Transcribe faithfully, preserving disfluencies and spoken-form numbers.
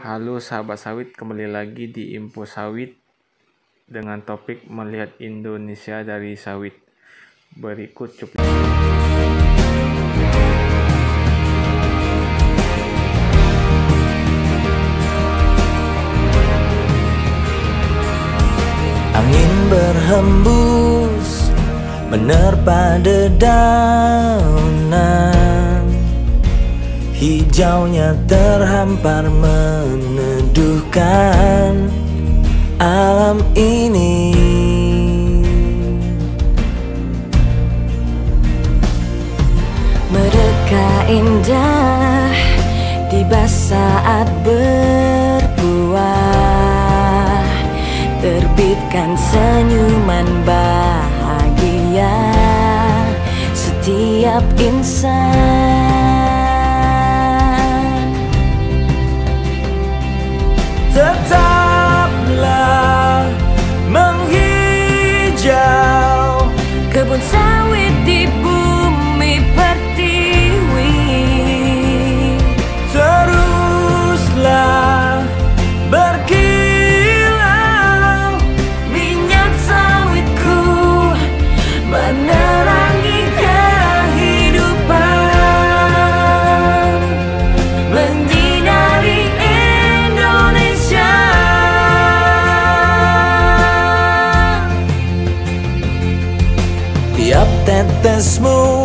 Halo sahabat sawit, kembali lagi di InfoSAWIT dengan topik melihat Indonesia dari sawit. Berikut cuplikan. Angin berhembus menerpa dedaunan, hijaunya terhampar meneduhkan alam ini. Mereka indah tiba saat berbuah, terbitkan senyuman bahagia setiap insan. Tetaplah menghijau kebun sawit di bumi pertiwi, teruslah berkilau menerangi kehidupan, menyinari Indonesia. Tiap tetesmu